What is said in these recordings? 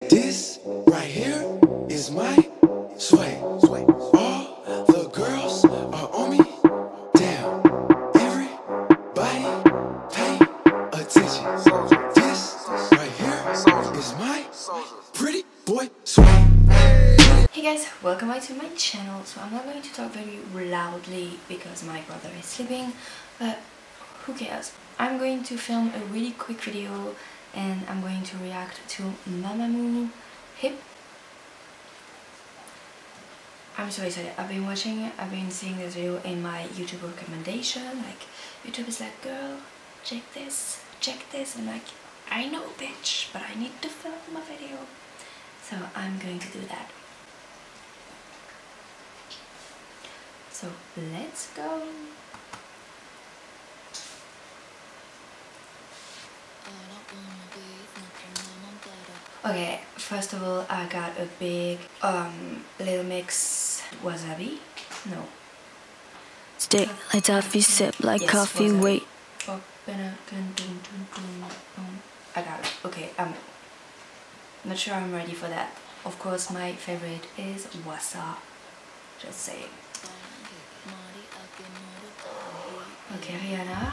This right here is my sway. All the girls are on me down. Everybody pay attention. This right here is my pretty boy sway. Hey guys, welcome back to my channel. So I'm not going to talk very loudly because my brother is sleeping, but who cares. I'm going to film a really quick video and I'm going to react to Mamamoo HIP. I'm so excited. I've been watching it, I've been seeing this video in my YouTube recommendation. Like, YouTube is like, girl, check this, and like, I know bitch, but I need to film my video. So I'm going to do that. So let's go. Okay, first of all, I got a big Little Mix wasabi. No. Stick like toffee, sip like yes, coffee, wasabi. Wait. I got it. Okay, I'm not sure I'm ready for that. Of course, my favorite is wasabi. Just saying. Okay, Rihanna.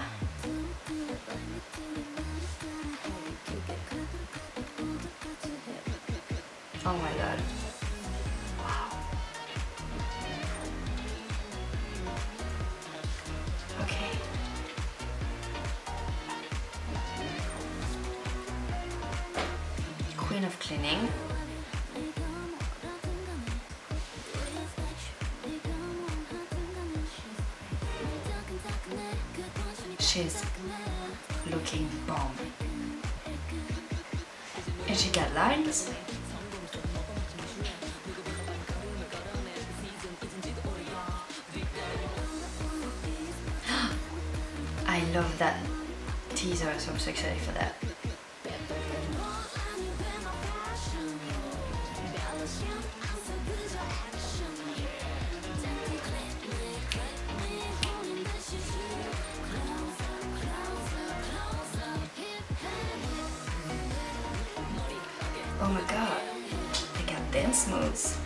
Oh my god. Wow. Okay. Queen of cleaning. She's looking bomb. And she got lines. I love that teaser, so I'm so excited for that. Oh my god, they got dance moves.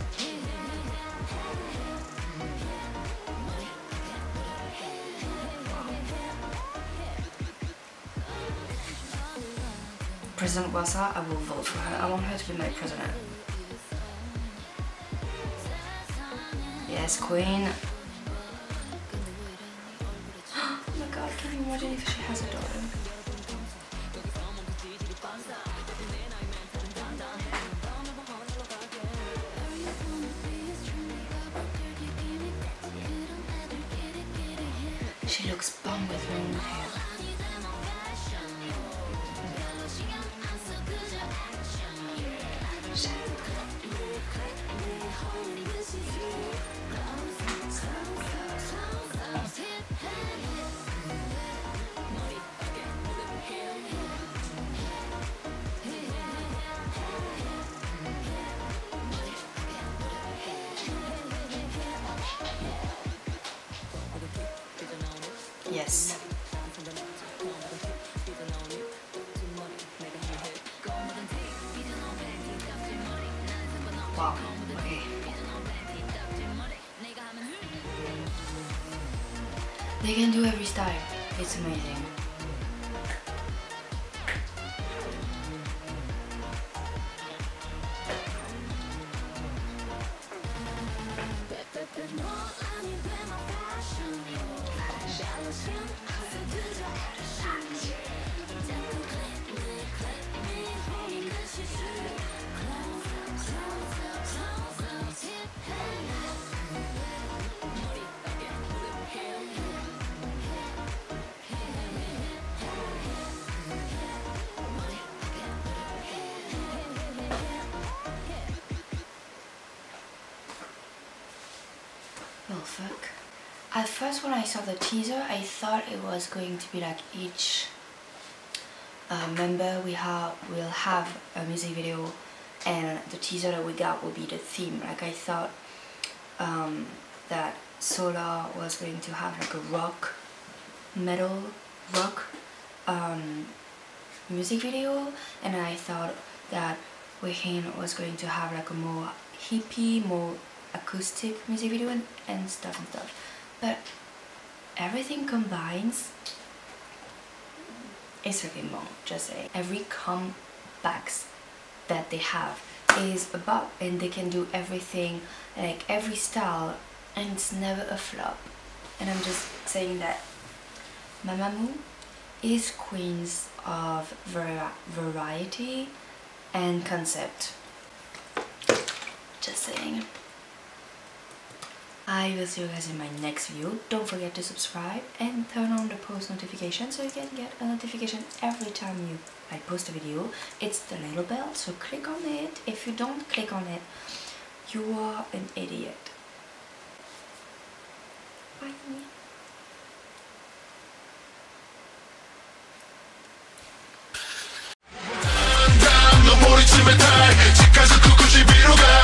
President Wasa, I will vote for her. I want her to be my president. Yes, queen. Oh my god, can you imagine if she has a daughter? She looks bomb with long hair. Yes. Wow. Okay. They can do every style. It's amazing. Well, fuck. At first when I saw the teaser, I thought it was going to be like each member will have a music video, and the teaser that we got will be the theme. Like I thought that Solar was going to have like a rock music video, and I thought that Wheein was going to have like a more hippie, more acoustic music video and stuff. But everything combines, it's freaking wrong, just saying. Every comebacks that they have is about, and they can do everything, like every style, and it's never a flop. And I'm just saying that Mamamoo is queens of variety and concept. Just saying. I will see you guys in my next video. Don't forget to subscribe and turn on the post notification so you can get a notification every time I post a video. It's the little bell, so click on it. If you don't click on it, you are an idiot. Bye. 지금까지